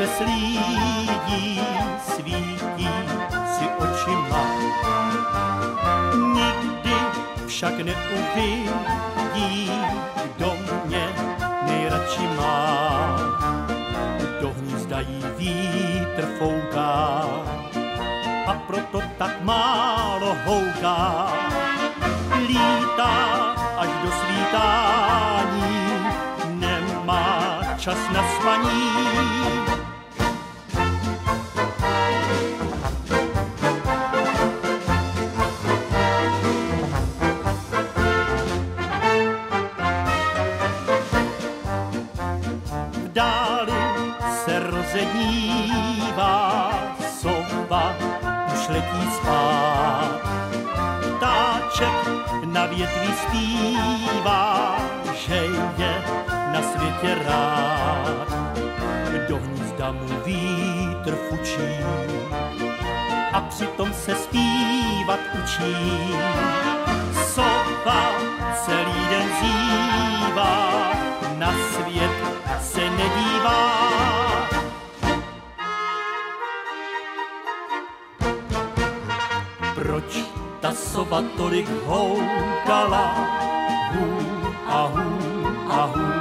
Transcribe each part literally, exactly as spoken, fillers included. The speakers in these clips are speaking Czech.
se slídí, svítí si očima. Nikdy však neuvidí, kdo mě nejradši má. Do hnízda jí vítr fouká a proto tak málo houká. Lítá až do svítání, nemá čas na spaní. V dáli se rozednívá, sova už letí spát. Ptáček na větví zpívá, že je na světě rád. Do hnízda mu vítr fučí a přitom se zpívat učí. Sova celý den zívá, na svět se nedívá. Proč ta sova tolik houkala, hů a hů a hů?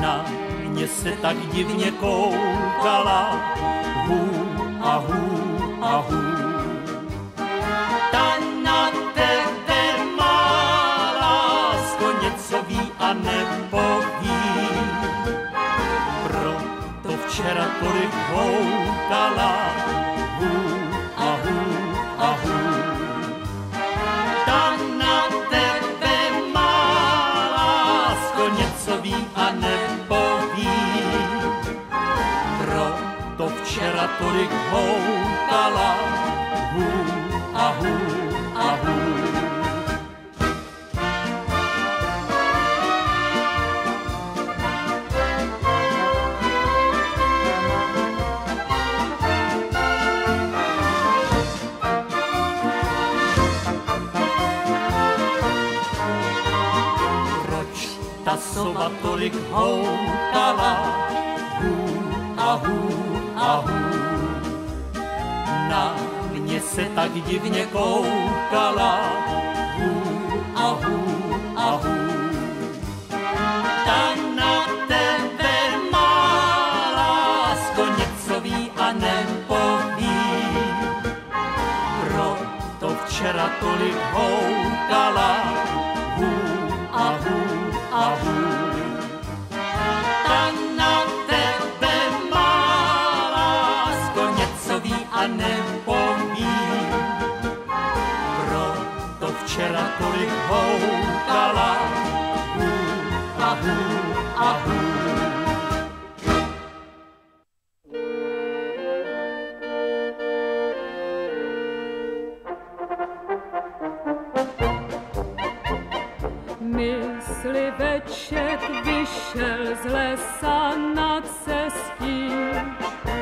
Na mě se tak divně koukala, hů a hů a hů. Ta na tebe má lásko, něco ví a nepoví, proto včera tolik houkala, hů a hů a hů. A nepoví, proto včera tolik houtala, hů a hů a hů. Ta sova tolik houtala, hů a hů a hů. Na mě se tak divně koukala, hů a hů a hů. Ta na tebe má lásko, něco ví a nepoví, proto včera tolik houtala, hů a hů a hů. Ta na tebe má lásko, něco ví a nepoví, proto včera tolik houtala, hů a hů a hů. Mysliveček vyšel z lesa na cestičku,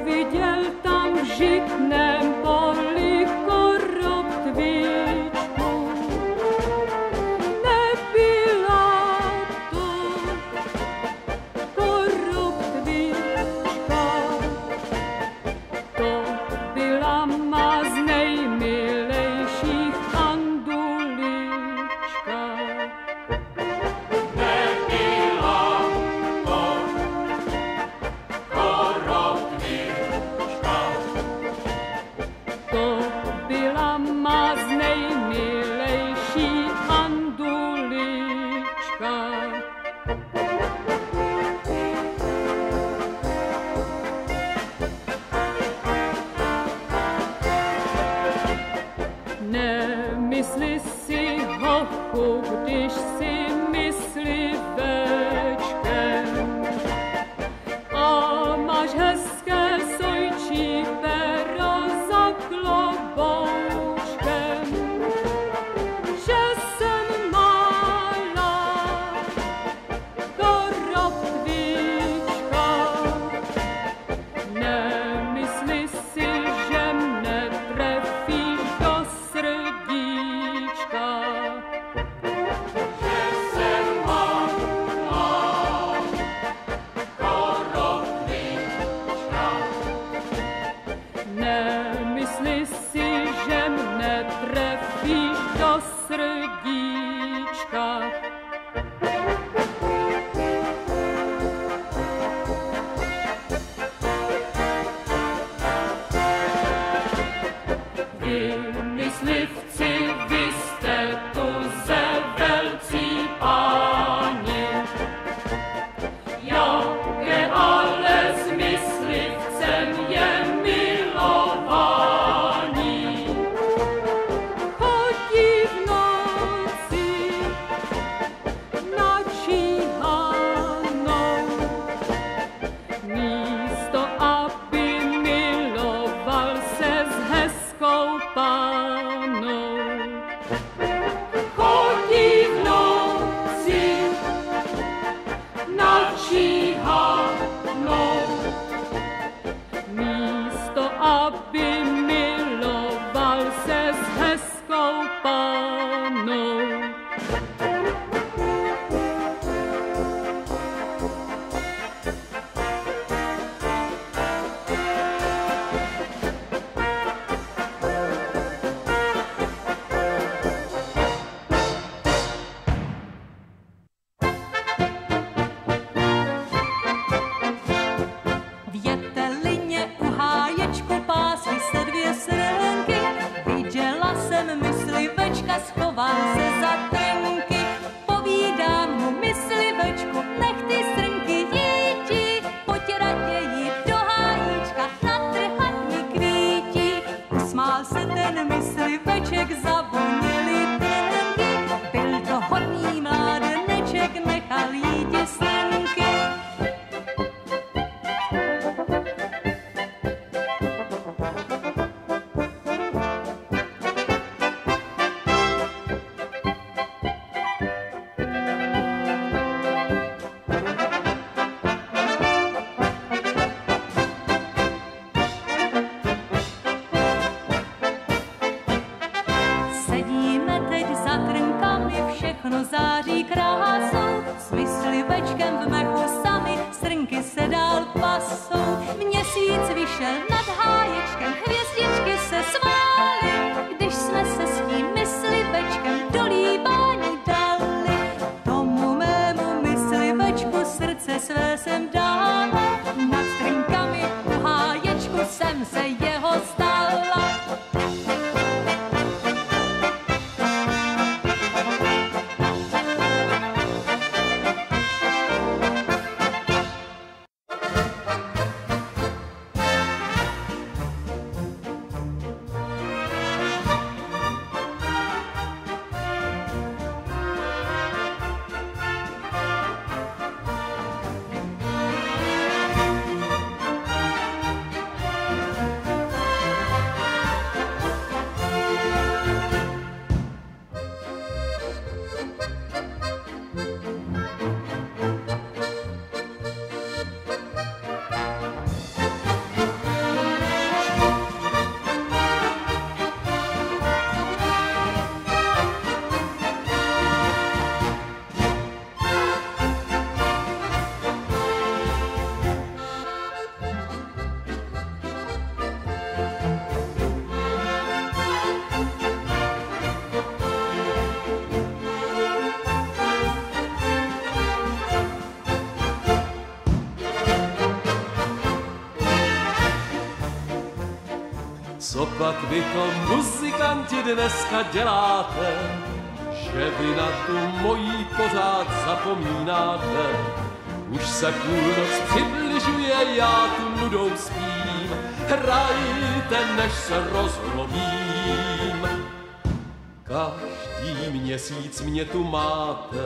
uviděl tam v žitném poli koroptvičku. Nebyla to koroptvička, to byla má z nejmilejších. Hey! Hvězdičky se dál pasou, měsíc vyšel nad háječkem, hvězdičky se svály, když jsme se s tím myslivečkem do líbání dali. Tomu mému myslivečku srdce své jsem dala, nad strnkami u háječku jsem se jeho stala. Co pak vy to, muzikanti, dneska děláte, že vy na tu mojí pořád zapomínáte? Už se půlnoc přibližuje, já tu nudou spím, hrajte, než se rozlomím. Každý měsíc mě tu máte,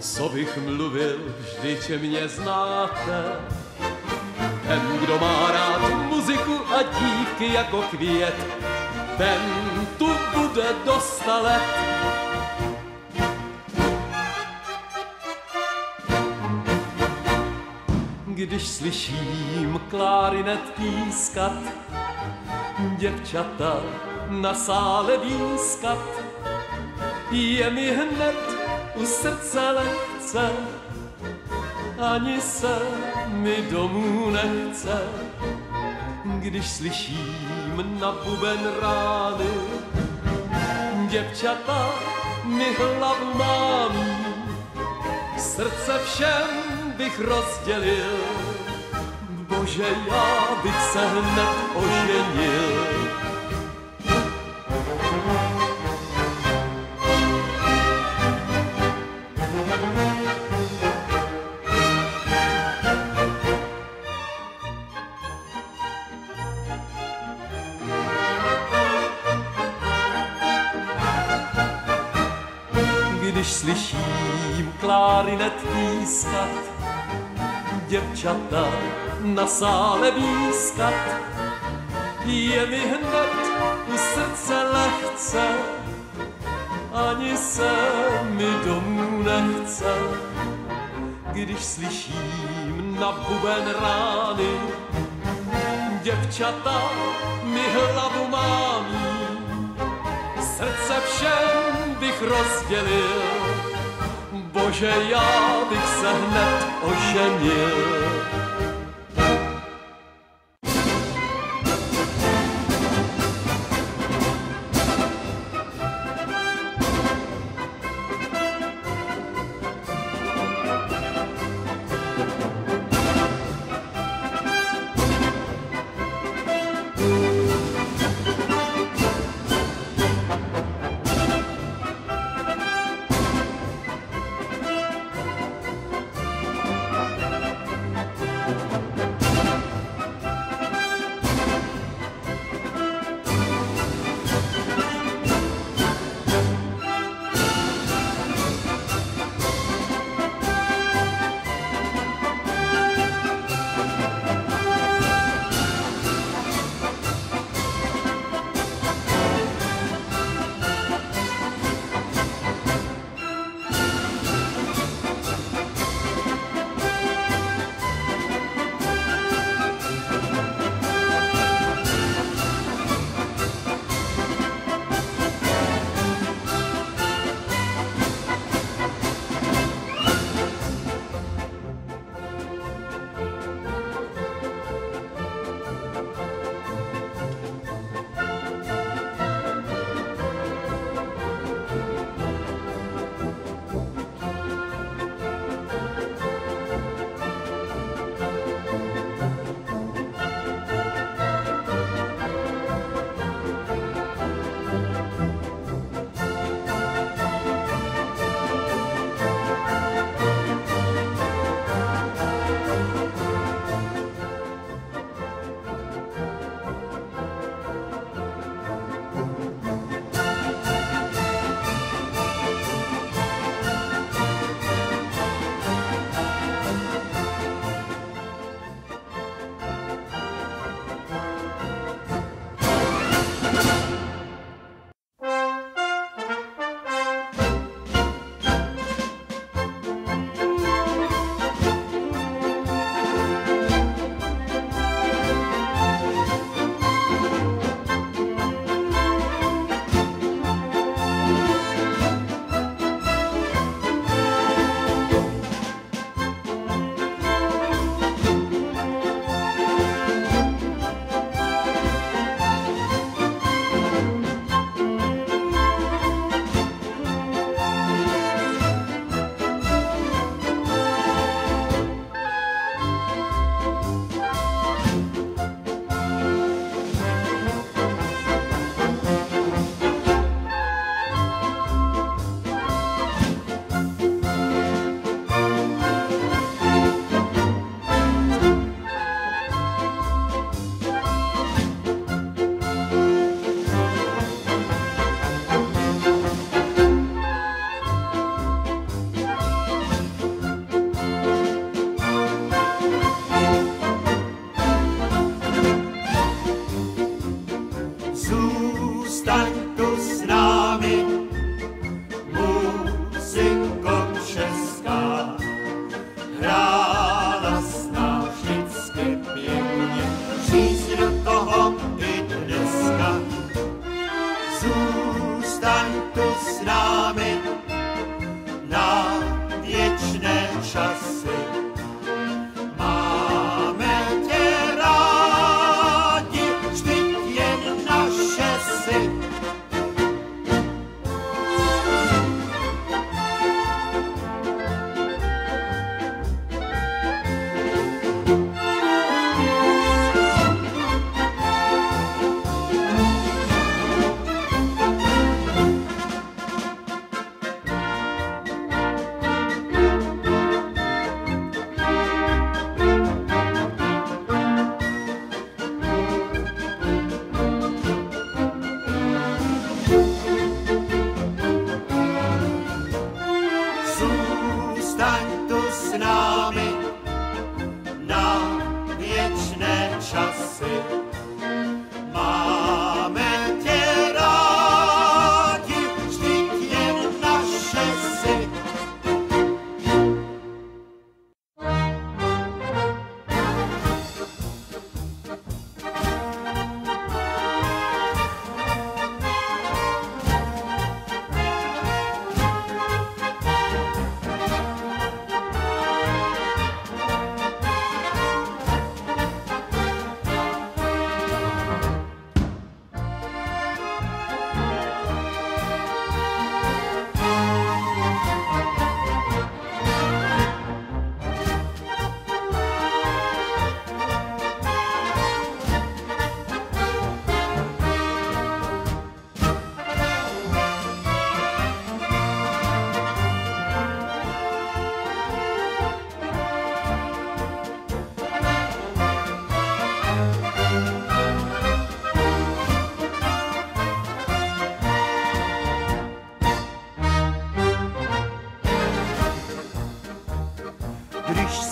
co bych mluvil, vždyť mě znáte. Ten, kdo má rád muziku a dívky jako květ, ten tu bude do sta let. Když slyším klarinet pískat, děvčata na sále výskat, je mi hned u srdce lehce, ani se mi domů nechce. Když slyším na buben rány, děvčata mi hlavu mámí, srdce všem bych rozdělil, bože, já bych se hned oženil. Když slyším klarinet pískat, děvčata na sále výskat, je mi hned u srdce lehce, ani se mi domů nechce. Když slyším na buben rány, děvčata mi hlavu mámí, srdce všem bych rozdělil, bože, já bych se hned oženil.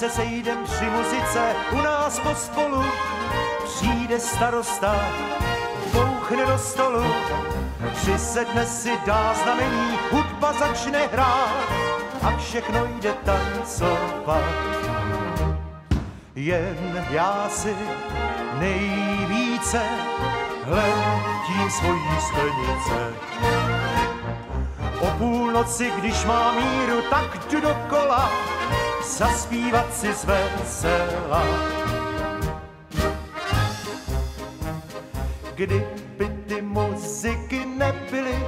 se sejdem při muzice u nás pospolu. Přijde starosta, bouchne do stolu, přisedne si, dá znamení, hudba začne hrát a všechno jde tancovat. Jen já si nejvíce hledím svojí sklenice. O půlnoci, když mám míru, tak jdu do kola zaspívat si z vesela. Kdyby ty muziky nebyly,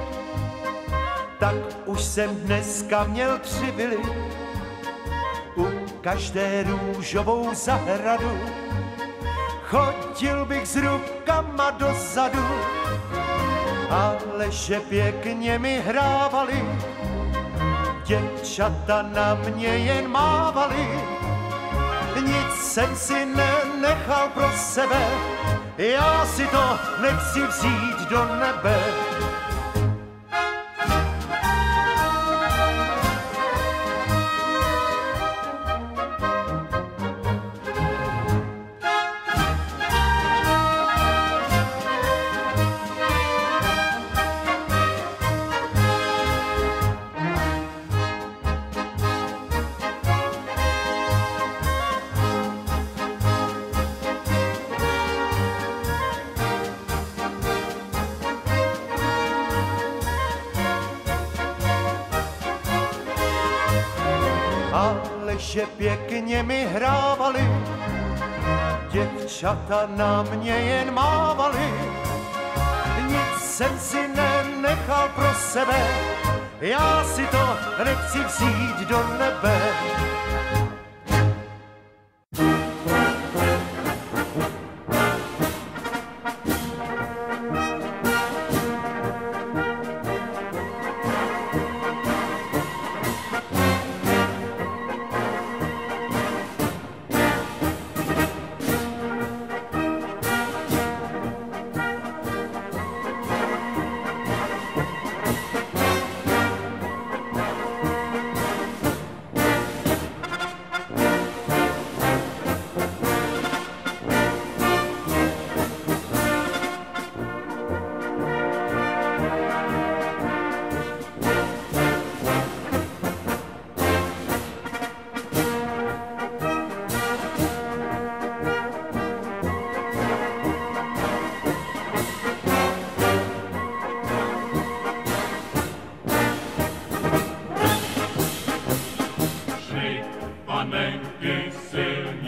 tak už jsem dneska měl tři vily. U každé růžovou zahradu chodil bych s rukama dozadu, ale že pěkně mi hrávali, děvčata na mě jen mávali. Nic jsem si nenechal pro sebe, já si to nechci vzít do nebe. Ale že pěkně mi hrávali, děvčata na mě jen mávali. Nic jsem si nenechal pro sebe, já si to nechci vzít do nebe. Panenky si